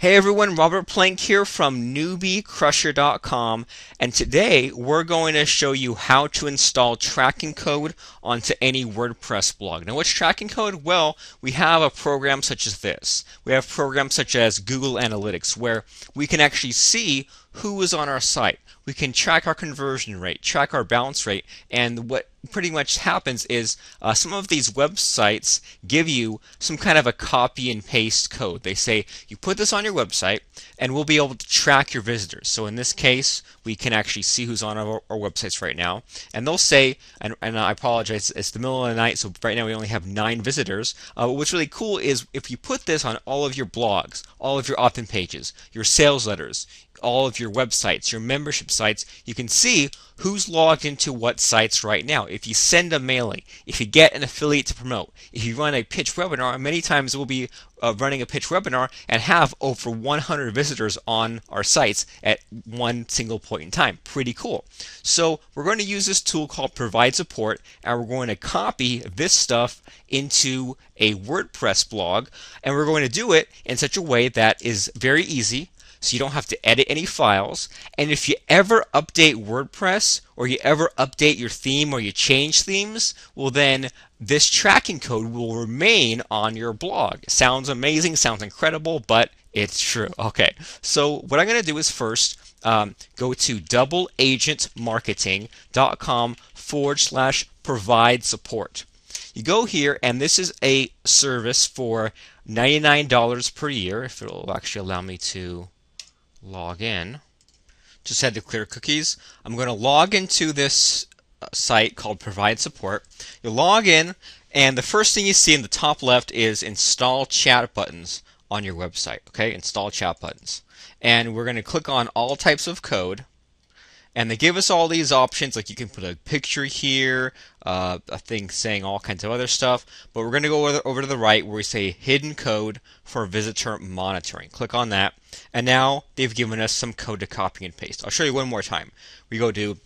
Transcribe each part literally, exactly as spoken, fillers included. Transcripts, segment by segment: Hey everyone, Robert Plank here from newbie crusher dot com, and today we're going to show you how to install tracking code onto any WordPress blog. Now, what's tracking code? Well, we have a program such as this. We have programs such as Google Analytics, where we can actually see who is on our site. We can track our conversion rate, track our bounce rate, and what pretty much happens is uh, some of these websites give you some kind of a copy and paste code. They say you put this on your website and we'll be able to track your visitors. So in this case, we can actually see who's on our, our websites right now, and they'll say, and, and I apologize, it's the middle of the night, so right now we only have nine visitors. Uh, what's really cool is if you put this on all of your blogs, all of your opt-in pages, your sales letters, all of your websites, your membership sites, you can see who's logged into what sites right now. If you send a mailing, if you get an affiliate to promote, if you run a pitch webinar, many times we'll be uh, running a pitch webinar and have over one hundred visitors on our sites at one single point in time. Pretty cool. So we're going to use this tool called Provide Support, and we're going to copy this stuff into a WordPress blog, and we're going to do it in such a way that is very easy, so you don't have to edit any files. And if you ever update WordPress, or you ever update your theme, or you change themes, well then this tracking code will remain on your blog. Sounds amazing, sounds incredible, but it's true. Okay, so what I'm going to do is first um, go to double agent marketing dot com forward slash provide support. You go here, and this is a service for ninety-nine dollars per year, if it'll actually allow me to log in. Just had to clear cookies. I'm going to log into this site called Provide Support. You log in, and the first thing you see in the top left is install chat buttons on your website. Okay, install chat buttons. And we're going to click on all types of code, and they give us all these options, like you can put a picture here, uh, a thing saying all kinds of other stuff, but we're going to go over, over to the right where we say hidden code for visitor monitoring. Click on that, and now they've given us some code to copy and paste. I'll show you one more time. We go to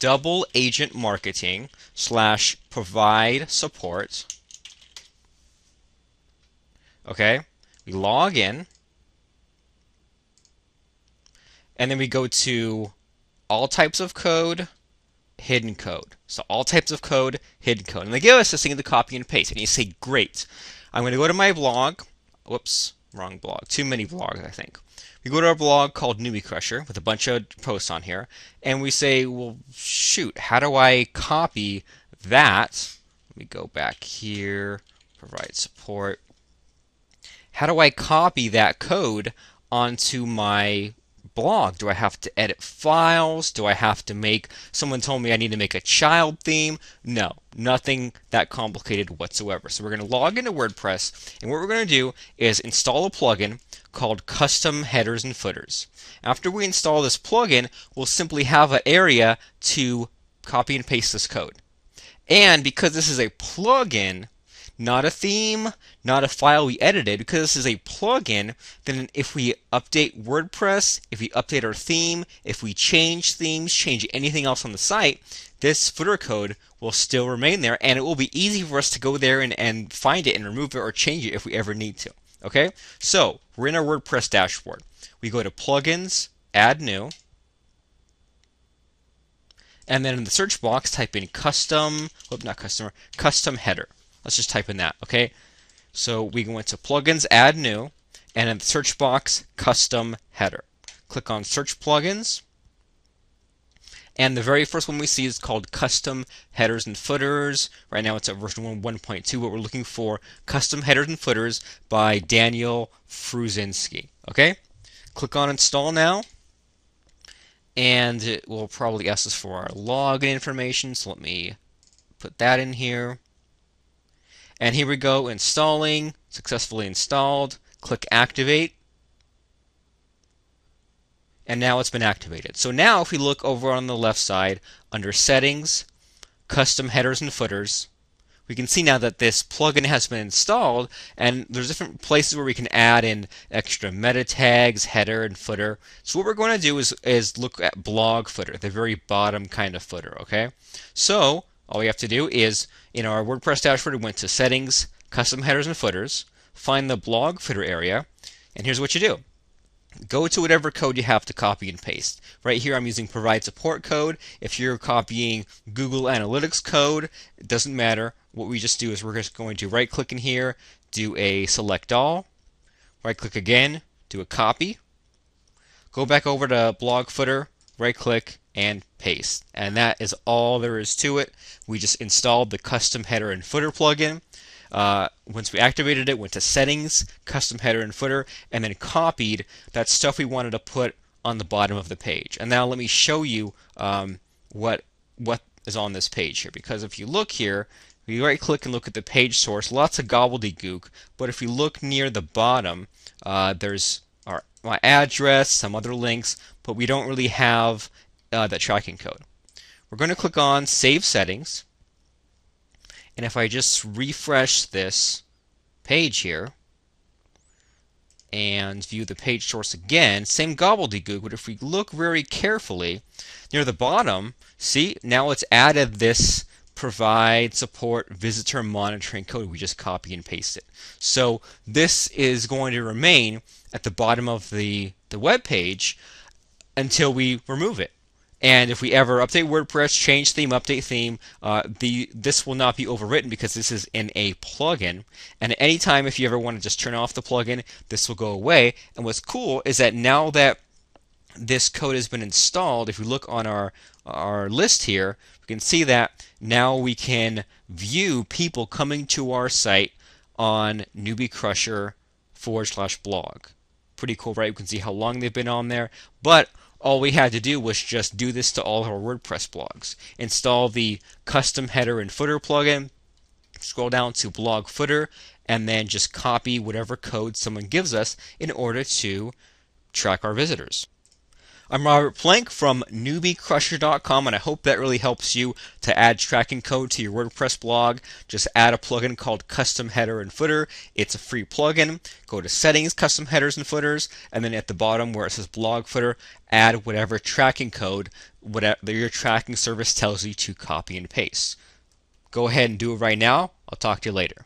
double agent marketing slash provide support. Okay, we log in, and then we go to all types of code, hidden code. So all types of code, hidden code. And they give us this thing to copy and paste. And you say, great. I'm going to go to my blog. Whoops, wrong blog. Too many blogs, I think. We go to our blog called Newbie Crusher with a bunch of posts on here. And we say, well, shoot, how do I copy that? Let me go back here, provide support. How do I copy that code onto my blog? Do I have to edit files? Do I have to make, someone told me I need to make a child theme? No, nothing that complicated whatsoever. So we're going to log into WordPress, and what we're going to do is install a plugin called Custom Headers and Footers. After we install this plugin, we'll simply have an area to copy and paste this code. And because this is a plugin, not a theme, not a file we edited, because this is a plugin, then if we update WordPress, if we update our theme, if we change themes, change anything else on the site, this footer code will still remain there, and it will be easy for us to go there and, and find it and remove it or change it if we ever need to. Okay, so we're in our WordPress dashboard. We go to plugins, add new, and then in the search box type in custom, oops, not customer, custom header. Let's just type in that, okay? So we went to plugins, add new, and in the search box, custom header. Click on search plugins, and the very first one we see is called Custom Headers and Footers. Right now it's at version one point two, but we're looking for Custom Headers and Footers by Daniel Fruzinski, okay? Click on install now, and it will probably ask us for our login information, so let me put that in here. And here we go, installing, successfully installed. Click activate. And now it's been activated. So now if we look over on the left side under settings, custom headers and footers, we can see now that this plugin has been installed, and there's different places where we can add in extra meta tags, header and footer. So what we're going to do is, is look at blog footer, the very bottom kind of footer, okay? So all we have to do is, in our WordPress dashboard, we went to settings, custom headers and footers, find the blog footer area, and here's what you do. go to whatever code you have to copy and paste. Right here I'm using Provide Support code. If you're copying Google Analytics code, it doesn't matter. What we just do is we're just going to right click in here, do a select all, right click again, do a copy, go back over to blog footer, right click and paste. And that is all there is to it. We just installed the Custom Header and Footer plugin. Uh, once we activated it, went to settings, custom header and footer, and then copied that stuff we wanted to put on the bottom of the page. And now let me show you um, what what is on this page here, because if you look here, if you right click and look at the page source, lots of gobbledygook, but if you look near the bottom, uh, there's our, my address, some other links, but we don't really have uh, that tracking code. We're going to click on Save Settings. And if I just refresh this page here and view the page source again, same gobbledygook, but if we look very carefully near the bottom, see, now it's added this Provide Support visitor monitoring code. We just copy and paste it. So this is going to remain at the bottom of the, the web page until we remove it. And if we ever update WordPress, change theme, update theme, uh, the this will not be overwritten because this is in a plugin. And at any time, if you ever want to just turn off the plugin, this will go away. And what's cool is that now that this code has been installed, if we look on our our list here, we can see that now we can view people coming to our site on newbiecrusher forward slash blog. Pretty cool, right? We can see how long they've been on there, but all we had to do was just do this to all of our WordPress blogs. Install the Custom Header and Footer plugin, scroll down to Blog Footer, and then just copy whatever code someone gives us in order to track our visitors. I'm Robert Plank from newbie crusher dot com, and I hope that really helps you to add tracking code to your WordPress blog. Just add a plugin called Custom Header and Footer. It's a free plugin. Go to Settings, Custom Headers and Footers, and then at the bottom where it says Blog Footer, add whatever tracking code whatever your tracking service tells you to copy and paste. Go ahead and do it right now. I'll talk to you later.